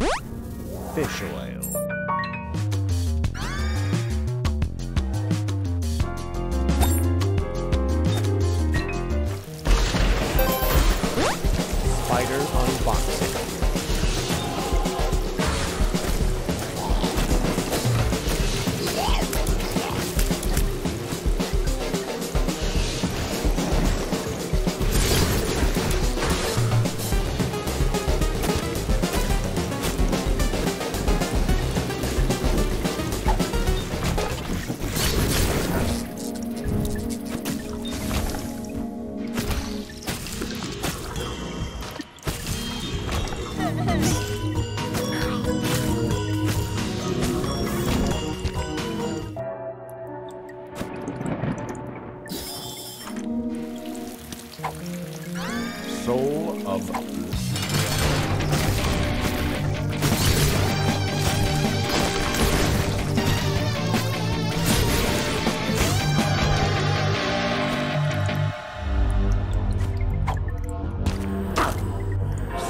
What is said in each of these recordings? Fish oil. Spider unboxing. Soul of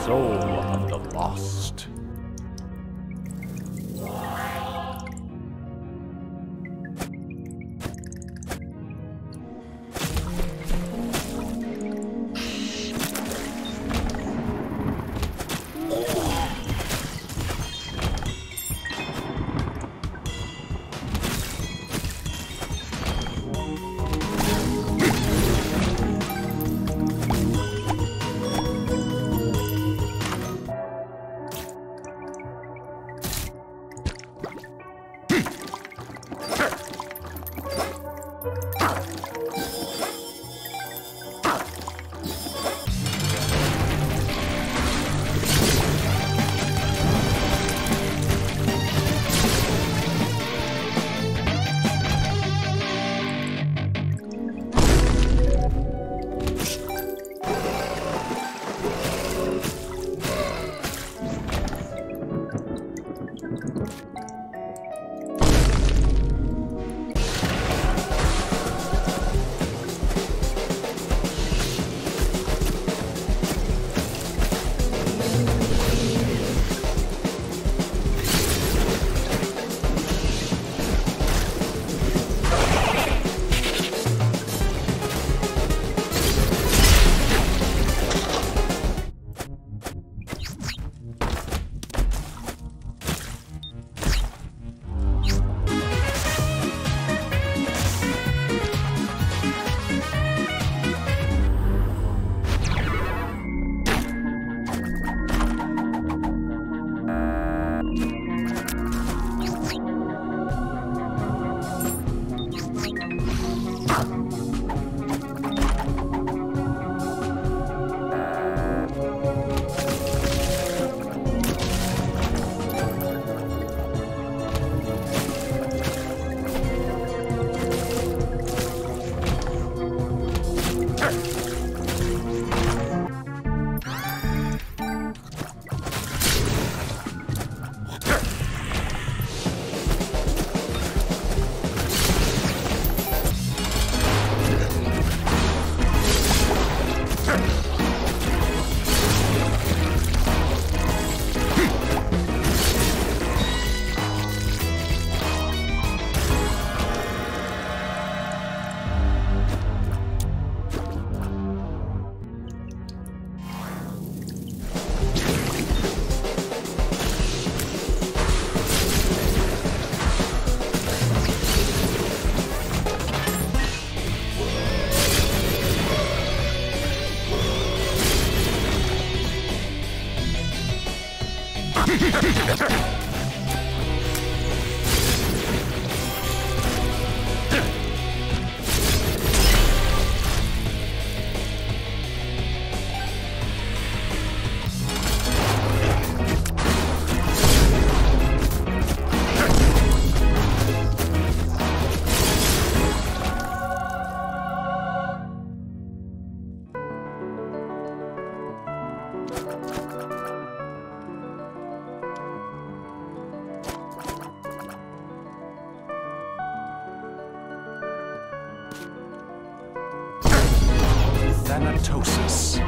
Soul of the Lost. Thanatosis.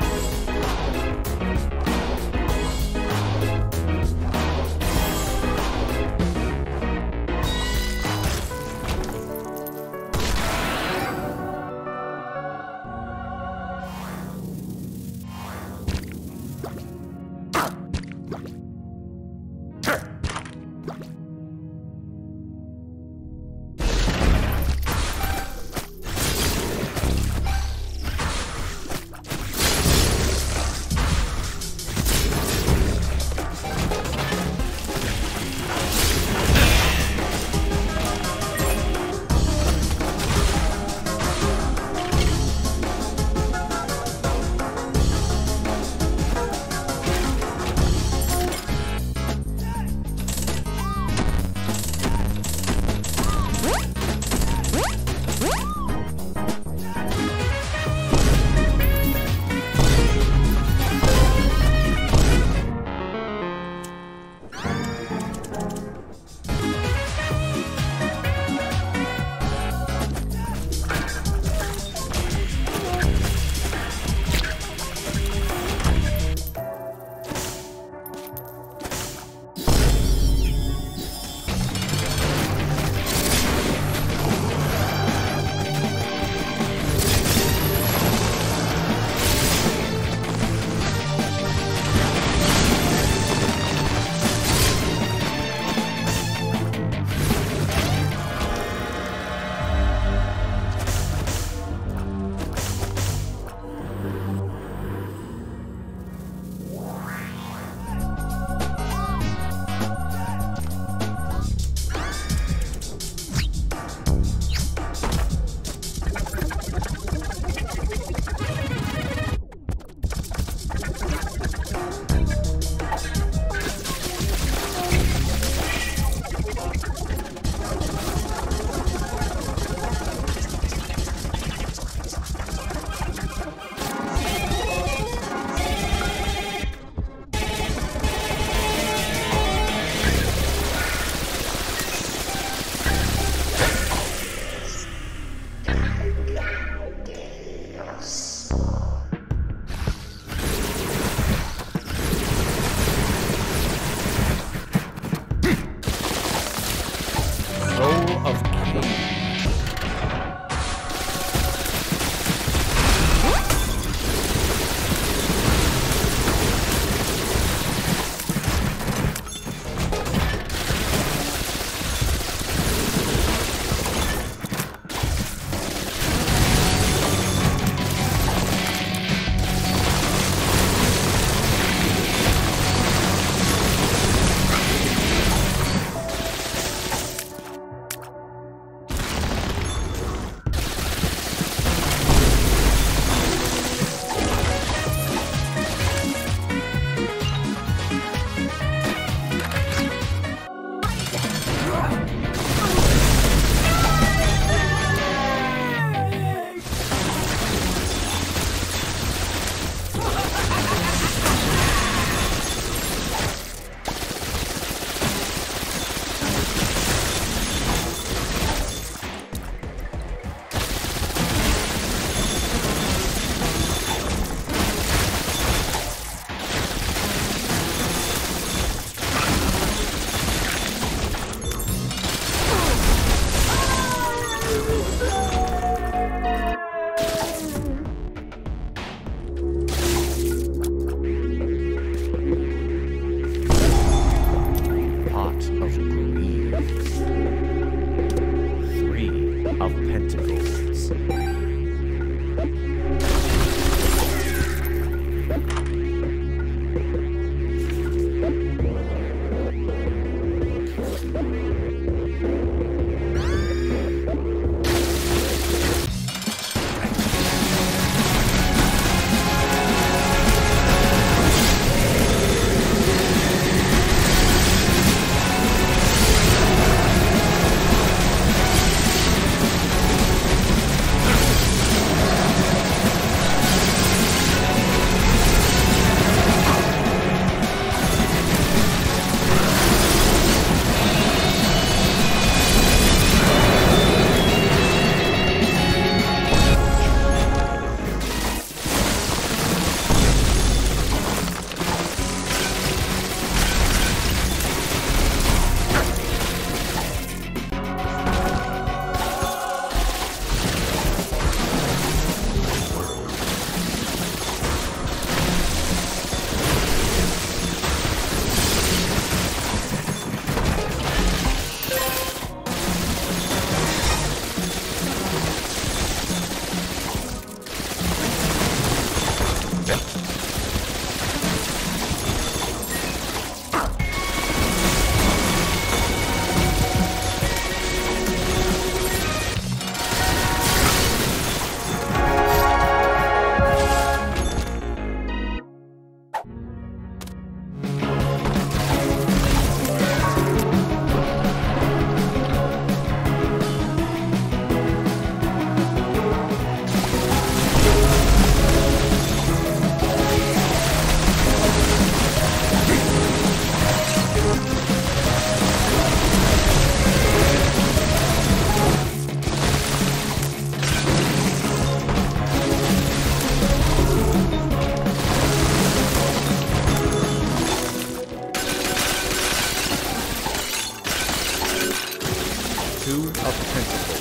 Two of Pentacles.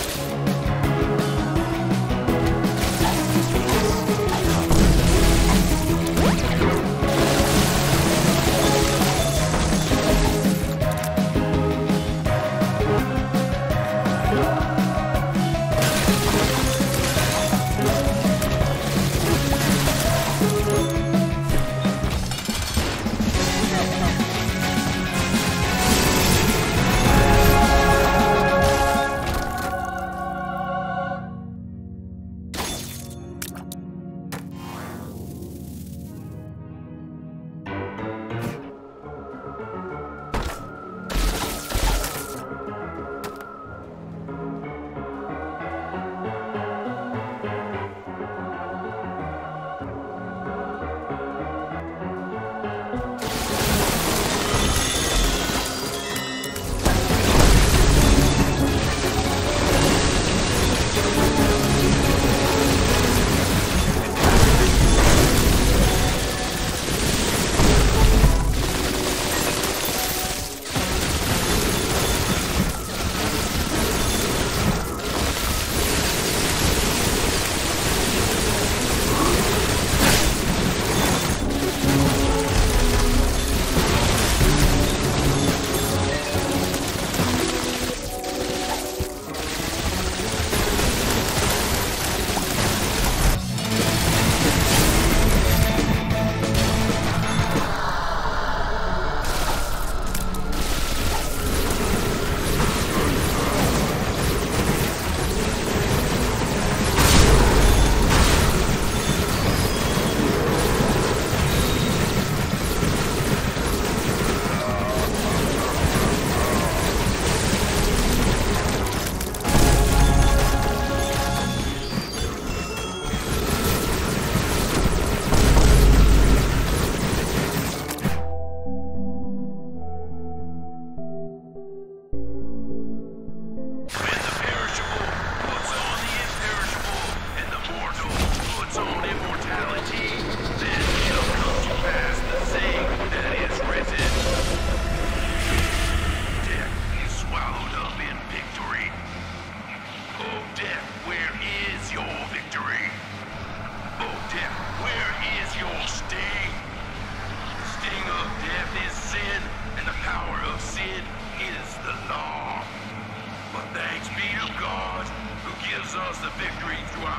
Us the victory through our